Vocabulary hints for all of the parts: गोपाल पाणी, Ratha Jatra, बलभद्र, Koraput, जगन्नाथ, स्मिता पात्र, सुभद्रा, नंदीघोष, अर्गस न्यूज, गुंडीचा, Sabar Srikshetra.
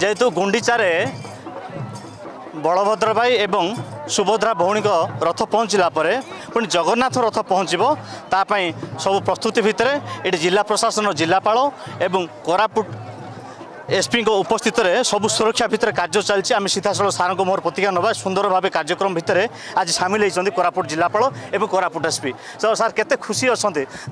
जेहेतु गुंडीचार बलभद्र भाई एवं सुभद्रा भौणी रथ पहुँचला पुणी जगन्नाथ रथ पहुँचपाई सब प्रस्तुति भितर ये जिला प्रशासन जिलापाल एवं कोरापुट एसपी को उपस्थित रे सबू सुरक्षा भितर कार्य चलती आम सीधासल सार को मोर प्रतिक्रिया नवा सुंदर भाव कार्यक्रम भितर आज सामिल होती कोरापुट जिलापाल एवं कोरापुट एसपी सार केते खुशी अच्छा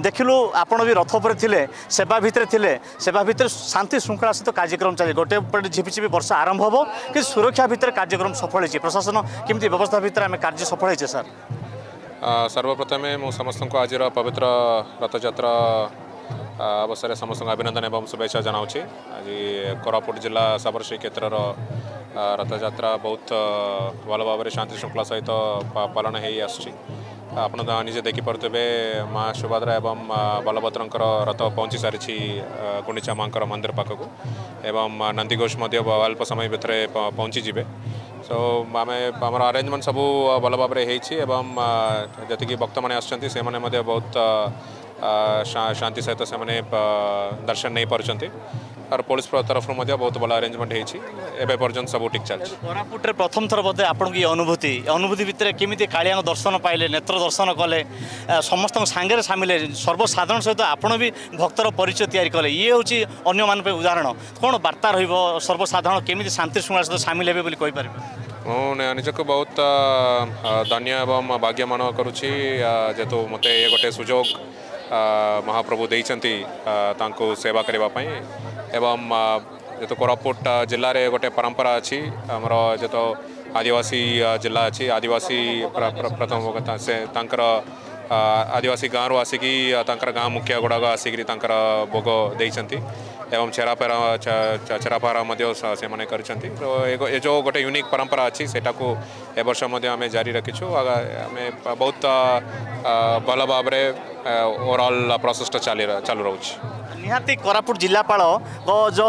देखिलु आपण भी रथ पर थिले सेवा भितर थिले सेवा भितर शांति श्रृंखला सहित कार्यक्रम चली गोटे पटे झिपिझिपि वर्षा आरंभ हो कि सुरक्षा भितर कार्यक्रम सफल हो प्रशासन केमती व्यवस्था भितर आम कार्य सफल हो सर सर्वप्रथमे मु समस्त को आज पवित्र रथ यात्रा अवसर में समस्त अभिनंदन एवं शुभेच्छा जनाऊँच। आज कोरापुट जिला साबर श्रीक्षेत्र रथ यात्रा बहुत भल भाव शांति श्रृंखला सहित पालन हो आसुची आप निजे देखिपे माँ सुभद्रा एवं बलभद्र रथ पहुँची सारी गुंडीचा माँ मंदिर पाखक एवं नंदीघोष अल्प समय भितर पहुँचीजे सो आम आम आरेंजमेंट सबू भल भाव एवं जी भक्त मैंने आसने बहुत शांति सहित से मैंने दर्शन नहीं पार्टी और पुलिस तरफ बहुत भल आरेंजमेंट होबे पर्यटन सब ठीक चलती कोरापुट प्रथम थर बोधे आपन की अनुभूति भितर केमी कालिया दर्शन पाइले नेत्र दर्शन कले समस्त सांगे सामिल सर्वसाधारण सहित आपड़ भी भक्तर परिचय तैयारी कले ये होची अन्य मान पे उदाहरण कौन वार्ता सर्वसाधारण केमी शांति श्रृंखला सहित सामिल होबे कहीपर मुझे निजक बहुत धन्य एवं भाग्यमान करुच्ची जेहेतु मत गोटे सुजोग महाप्रभु देइचंती तांको सेवा करबा पई एवं जेतो कोरापुट जिले में गोटे परंपरा अच्छी आमर जेतो आदिवासी जिला अच्छी आदिवासी प्रथम होता से तांकर आदिवासी गाँव रु आसिकी गाँ मुखिया गुड़ाक आसिकी भोग देइचंती एवं छेरापेरा छेरापहरा से मैंने करो जो गोटे यूनिक परंपरा अच्छी से बर्ष आम जारी रखीचु आम बहुत भल भाव ओवरऑल प्रोसेस चालू रोच निहाती कोरापुट जिलापाल जो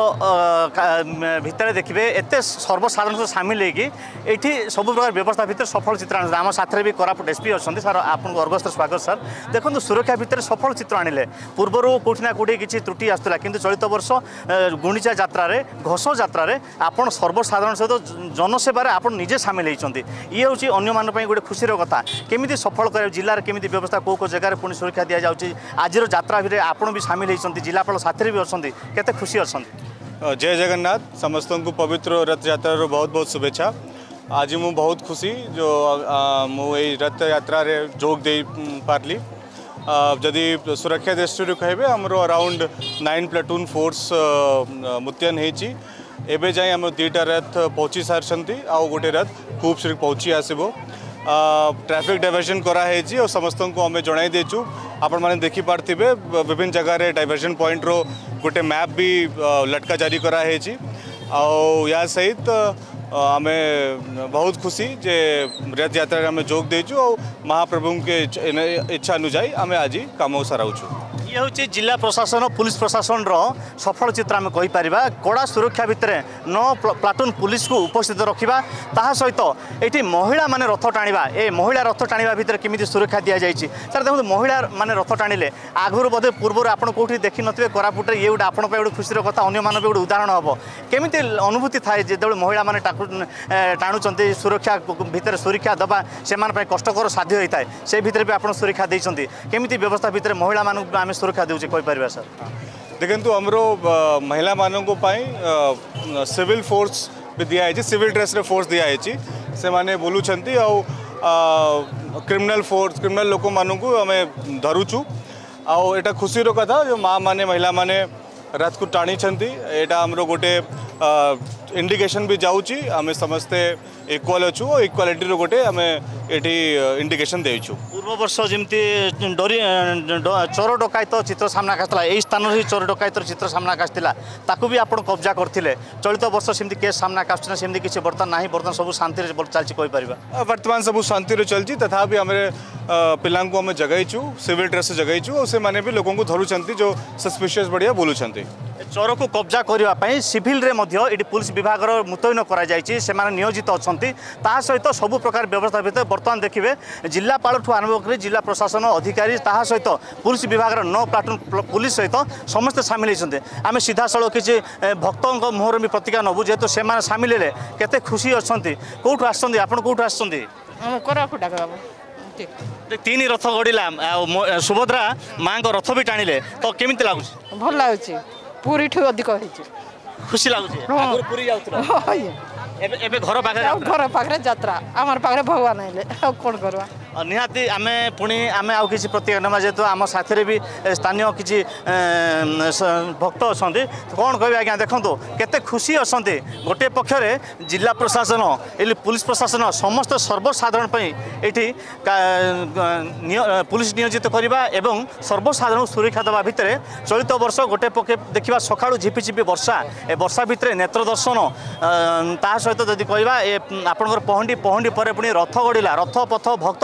भितर देखिए एत सर्वसाधारण सहित सामिल होगी सब प्रकार व्यवस्था भितर सफल चित्र आम साथ भी कोरापुट एसपी अच्छा सर आपको अर्गस स्वागत सर देखो सुरक्षा भितर सफल चित्र आने पूर्वर कौटिना कौटी किसी त्रुटि आसूला कि चलित वर्ष गुंडीचा जात्रा रे घोष जात्रा रे आपण सर्वसाधारण सहित जनसेवार आप निजे सामिल होती ये हूँ अन्य गोटे खुशी कथा केमी सफल कर जिले में केमी व्यवस्था कौ कौ जगह पुणी सुरक्षा दि जाऊँगी आज जात्रा भी आपड़ भी सामिल होती जिलापाल साथी भी अच्छा केते खुशी अच्छा जय जगन्नाथ समस्त को पवित्र रथ यात्रा बहुत बहुत शुभेच्छा। आज मु बहुत खुशी जो मुझे रथ यात्रा रे जोग दे पार्ली जदि सुरक्षा दृष्टि कहे आमर अराउंड 9 प्लाटून फोर्स मुतयन होबे जाए आम दुईटा रथ पहुँची सारी आउ गोटे रथ खूब शीघ्र पहुँची आसो ट्रैफिक डायवर्जन कराई और समस्त को आम जन देचु आपण मैंने देखिपारे विभिन्न जगह डायवर्जन पॉइंट रो गोटे मैप भी लटका जारी कराई आ सहित आम बहुत खुशी जे रथ यात्रा आम जोग देचु और महाप्रभु के इच्छा अनुजाई आम आज कम सराउचु ये हूँ जिला प्रशासन पुलिस प्रशासन रो सफल चित्र आम कहीपर कड़ा सुरक्षा भितर 9 प्लाटून पुलिस को उपस्थित रखा ता सहित तो, ये महिला माने रथ टाणीबा ए महिला रथ टाणीबा भितर केमिति सुरक्षा दि जाएगी सर देखो महिला माने रथ टाणीले आगुरी बोधे पूर्व आप कौटी देखी नथिबे कोरापुट ये गोटे आपण पे गोटे खुशीर कथा अन्य माने पे गोटे उदाहरण हम केमिति अनुभूति थाए जब महिला माने टाणुचंती सुरक्षा भितर सुरक्षा दबा से कष्टकर साध्य होता है से भितर भी आप सुरक्षा देइचंती केमिति व्यवस्था भितर महिला मानक आम सुरक्षा देउछे कहि परबा सर देखंतु हमरो महिला मानक पाई सिविल फोर्स भी दिया है सिविल ड्रेस रे फोर्स दिया है से माने बोलू छंती आउ क्रिमिनल फोर्स क्रिमिनल लोक मानू आमे धरुचु आउ एटा खुशी रो कथा जो माँ माने महिला माने रथ को टाणी छंती एटा हमरो गोटे इंडिकेशन भी जाउची आमे समस्ते इक्वाल अच्छु और इक्वालिटी रो गोटे आमे एठी इंडिकेशन देइछु पूर्व वर्ष जेमती डोरी चोर डकायत चित्र सामना कासला एई स्थान रे चोर डकायत चित्र सामना कासला ताकू भी आपण कब्जा करथिले चलित वर्ष सेमती केस सामना कासना सेमती किसी बर्तन नाही बर्तन सब शांति रे चलची कोइ परिबा वर्तमान सब शांति रे चलची तथापि हमरे पिलांग को हम जगाइछु सिविल ड्रेस जगाइछु और से माने भी लोगों को धरुचंती जो सस्पिशियस बढ़िया बोलुचंती चोर को कब्जा करने सिविल ये पुलिस विभाग मुतयन करोजित अच्छा सहित सबू प्रकार व्यवस्था भितर बर्तमान देखिए जिलापाल आरंभ कर जिला प्रशासन अधिकारी सहित पुलिस विभाग 9 प्लाटून पुलिस सहित समस्त सामिल होते आम सीधा साल किसी भक्त मुहर भी प्रतिक्रिया नबू जेहेतु से सामिल है केते खुशी अच्छा कौटू आस तीन रथ गड़ला सुभद्रा माँ को रथ भी टाणिले तो केमी लगुच भल लगुच पूरी ठू अधिक खुशी लगुच पूरी एबे घर पाखे यात्रा आम पाखे भगवान है कौन करवा निहाती आम पुणी आम आउ कि प्रतिक्रिया ना जेहतु आम साथी भी स्थानीय किसी भक्त अच्छा कौन कह आज देखो केते खुशी अच्छा गोटे पक्षरे जिला प्रशासन ए पुलिस प्रशासन समस्त सर्वसाधारण ये पुलिस नियोजित करवा एवं सर्वसाधारण सुरक्षा दवा भितर चलित वर्ष गोटे पक्षे देखा सका झिपिझिपि वर्षा ए वर्षा भितर नेत्रदर्शन ता सहित जदि कहवा आपंकर पहंडी पहंडी पर पुणी रथ गड़ला रथ पथ भक्त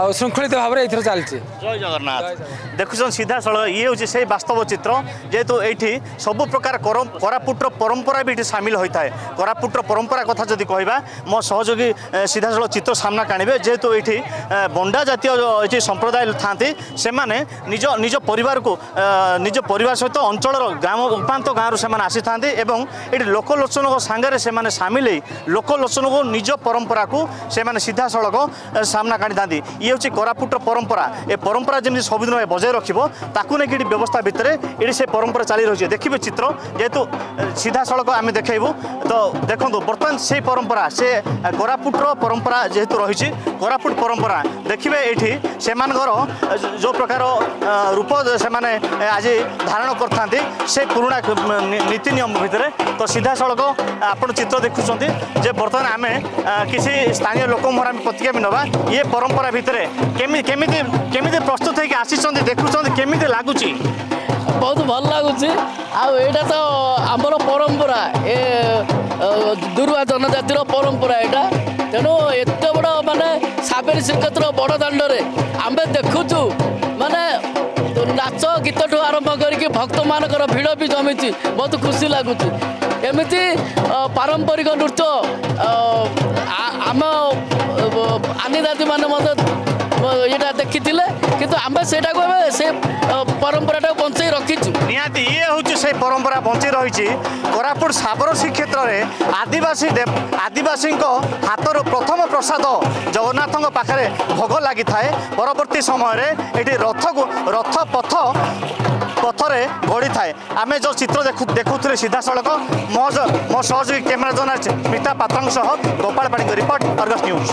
और श्रृंखलित भाव में ये चलती जय जगन्नाथ देखुन सीधा सड़क ये हूँ से वास्तव चित्र जेहेतु ये सबू प्रकार कोरापुट परंपरा भी ये सामिल होता है कोरापुट परंपरा कथा जब कह मो सहयोगी सीधा सड़क चित्र सामना काणबे जेहेतु ये बंडा जातीय संप्रदाय था से निज निज परिवार को निज परिवार सहित अंचल गाँव उपात गाँव से आसी था ये लोकलोचन सांगे से सामिल लोकलोचन को निज परंपरा को सीधा सड़क सामना काणी था ये हूँ कोरापुट परंपरा ए परंपरा जमी सबुद बजाय रखा नहीं व्यवस्था भितर ये से परंपरा चली रही है देखिए चित्र जेहेतु सीधा सड़क आम देखू तो देखो बर्तमान से परंपरा से कोरापुट परंपरा जेहेतु रही कोरापुट परंपरा देखिए ये से जो प्रकार रूप से आज धारण करते से पुराणा नीति नियम भितर तो सीधा सड़क आप चित्र देखुं जे बर्तमान आम किसी स्थानीय लोक मोहर प्रतिक्रिया भी नवा ये परंपरा केमिते प्रस्तुत होकर आसी देखुं केमी लगुच बहुत भल लगुच आईटा तो आमर परंपरा ए दुर्वा जनजातिर परंपरा यहाँ तेणु एत बड़ा माने साबर श्रीक्षेत्र बड़ दाण्डे आम देखुचु माने नाच गीत ठू आरंभ करके भक्त मान भिड़ भी जमी बहुत खुशी लगुच एमती पारंपरिक नृत्य आम आनी दादी मैंने यहाँ देखी कि आम से परंपरा बंच रखीचु निहाती ये हूँ से परंपरा बंच रही कोरापुट साबर श्रीक्षेत्र में आदिवासी हाथर प्रथम प्रसाद जगन्नाथ पाखे भोग लगी थाए परवर्ती समय ये रथ पथ पथरे गड़ी थाए आम जो चित्र देखुले सीधा सड़क मो सहयोगी कैमेरा जर्नालिस्ट स्मिता पात्र सह गोपाल पाणी रिपोर्ट अर्गस न्यूज।